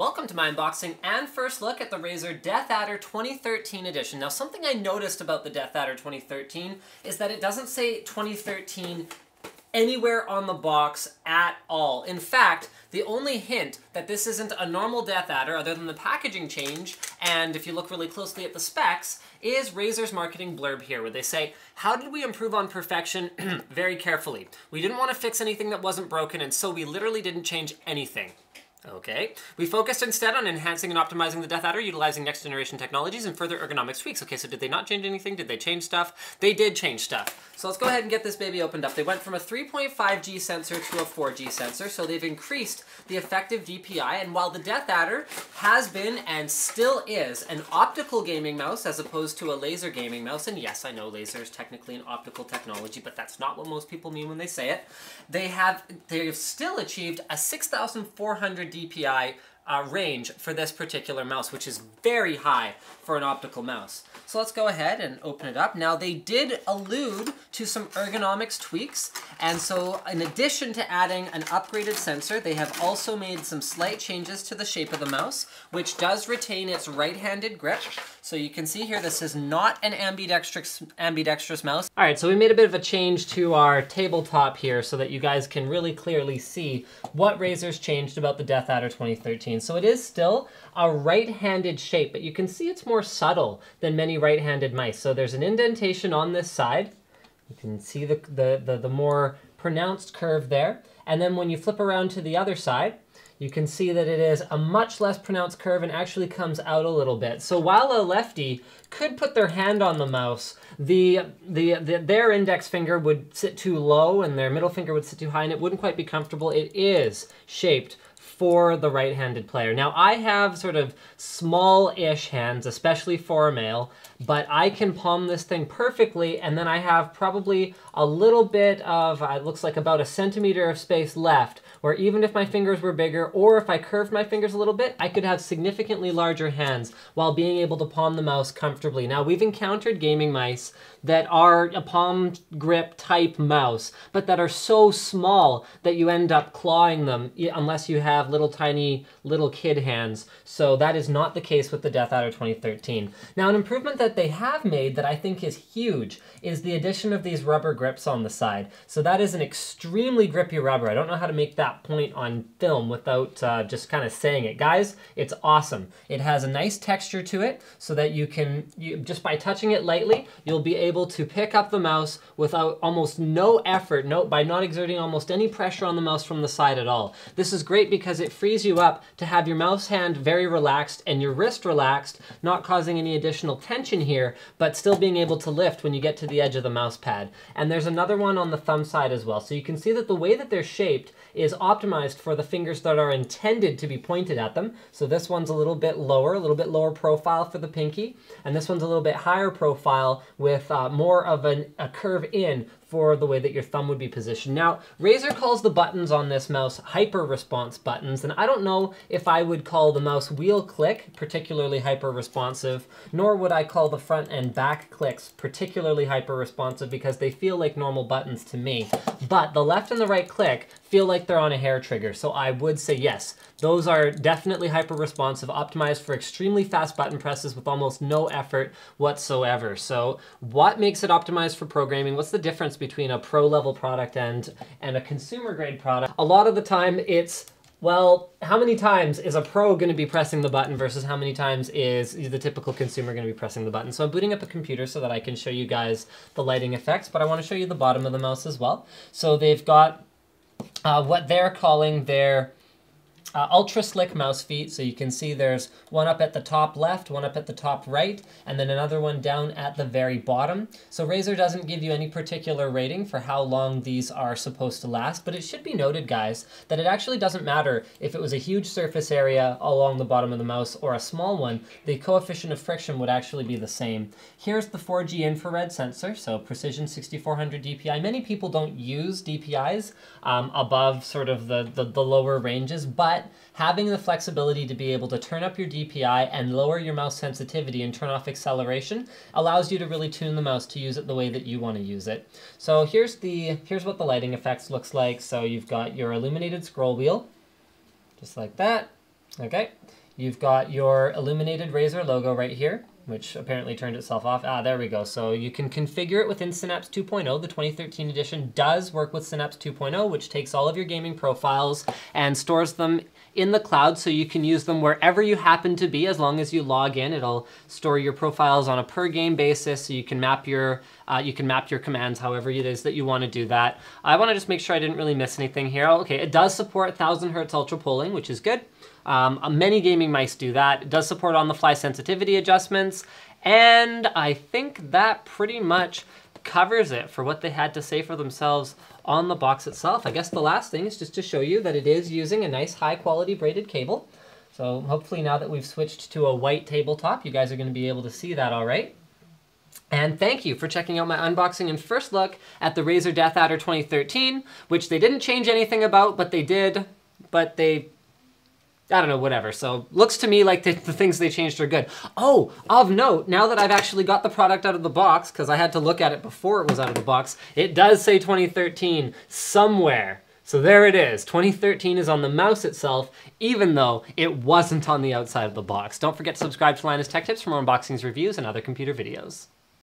Welcome to my unboxing and first look at the Razer DeathAdder 2013 edition. Now, something I noticed about the DeathAdder 2013 is that it doesn't say 2013 anywhere on the box at all. In fact, the only hint that this isn't a normal DeathAdder, other than the packaging change, and if you look really closely at the specs, is Razer's marketing blurb here, where they say, how did we improve on perfection very carefully? We didn't want to fix anything that wasn't broken, and so we literally didn't change anything. Okay. We focused instead on enhancing and optimizing the DeathAdder, utilizing next-generation technologies and further ergonomic tweaks. Okay, so did they not change anything? Did they change stuff? They did change stuff. So let's go ahead and get this baby opened up. They went from a 3.5G sensor to a 4G sensor, so they've increased the effective DPI, and while the DeathAdder has been and still is an optical gaming mouse as opposed to a laser gaming mouse, and yes, I know laser is technically an optical technology, but that's not what most people mean when they say it, they have still achieved a 6,400 DPI range for this particular mouse, which is very high for an optical mouse. So let's go ahead and open it up. Now, they did allude to some ergonomics tweaks, and so in addition to adding an upgraded sensor, they have also made some slight changes to the shape of the mouse, which does retain its right-handed grip. So you can see here, this is not an ambidextrous mouse. All right, so we made a bit of a change to our tabletop here so that you guys can really clearly see what Razer's changed about the DeathAdder 2013. So it is still a right-handed shape, but you can see it's more subtle than many right-handed mice. So there's an indentation on this side. You can see the more pronounced curve there. And then when you flip around to the other side, you can see that it is a much less pronounced curve and actually comes out a little bit. So while a lefty could put their hand on the mouse, their index finger would sit too low and their middle finger would sit too high and it wouldn't quite be comfortable. It is shaped for the right-handed player. Now, I have sort of small-ish hands, especially for a male, but I can palm this thing perfectly, and then I have probably a little bit of, it looks like about a centimeter of space left, where even if my fingers were bigger, or if I curved my fingers a little bit, I could have significantly larger hands while being able to palm the mouse comfortably. Now, we've encountered gaming mice that are a palm grip type mouse, but that are so small that you end up clawing them, unless you have little tiny little kid hands. So that is not the case with the DeathAdder 2013. Now, an improvement that they have made that I think is huge is the addition of these rubber grips on the side. So that is an extremely grippy rubber. I don't know how to make that point on film without just kind of saying it. Guys, it's awesome. It has a nice texture to it so that you can, just by touching it lightly, you'll be able to pick up the mouse without almost no effort, by not exerting almost any pressure on the mouse from the side at all. This is great because it frees you up to have your mouse hand very relaxed and your wrist relaxed, not causing any additional tension here, but still being able to lift when you get to the edge of the mouse pad. And there's another one on the thumb side as well. So you can see that the way that they're shaped is optimized for the fingers that are intended to be pointed at them. So this one's a little bit lower profile for the pinky, and this one's a little bit higher profile with more of a curve in for the way that your thumb would be positioned. Now, Razer calls the buttons on this mouse hyper response buttons, and I don't know if I would call the mouse wheel click particularly hyper responsive, nor would I call the front and back clicks particularly hyper responsive because they feel like normal buttons to me. But the left and the right click feel like they're on a hair trigger, so I would say yes, those are definitely hyper responsive, optimized for extremely fast button presses with almost no effort whatsoever. So what makes it optimized for programming? What's the difference between a pro level product and a consumer grade product? A lot of the time it's, well, how many times is a pro going to be pressing the button versus how many times is the typical consumer going to be pressing the button? So I'm booting up a computer so that I can show you guys the lighting effects, but I want to show you the bottom of the mouse as well. So they've got what they're calling their ultra slick mouse feet. So you can see there's one up at the top left, one up at the top right, and then another one down at the very bottom. So Razer doesn't give you any particular rating for how long these are supposed to last, but it should be noted, guys, that it actually doesn't matter if it was a huge surface area along the bottom of the mouse or a small one, the coefficient of friction would actually be the same. Here's the 4G infrared sensor, so precision 6,400 DPI. Many people don't use DPIs above sort of the lower ranges, but having the flexibility to be able to turn up your DPI and lower your mouse sensitivity and turn off acceleration allows you to really tune the mouse to use it the way that you want to use it. So here's what the lighting effects looks like. So you've got your illuminated scroll wheel, just like that. Okay, you've got your illuminated Razer logo right here, which apparently turned itself off. Ah, there we go. So you can configure it within Synapse 2.0. The 2013 edition does work with Synapse 2.0, which takes all of your gaming profiles and stores them in the cloud, so you can use them wherever you happen to be as long as you log in. It'll store your profiles on a per game basis, so you can map your commands however it is that you want to do that. I want to just make sure I didn't really miss anything here. Okay, it does support 1000 hertz ultra polling, which is good. Many gaming mice do that. It does support on-the-fly sensitivity adjustments, and I think that pretty much covers it for what they had to say for themselves on the box itself. I guess the last thing is just to show you that it is using a nice high quality braided cable. So hopefully now that we've switched to a white tabletop, you guys are going to be able to see that all right. And thank you for checking out my unboxing and first look at the Razer DeathAdder 2013, which they didn't change anything about, but they did, but they, I don't know, whatever. So looks to me like the things they changed are good. Oh, of note, now that I've actually got the product out of the box, because I had to look at it before it was out of the box, it does say 2013 somewhere. So there it is. 2013 is on the mouse itself, even though it wasn't on the outside of the box. Don't forget to subscribe to Linus Tech Tips for more unboxings, reviews, and other computer videos.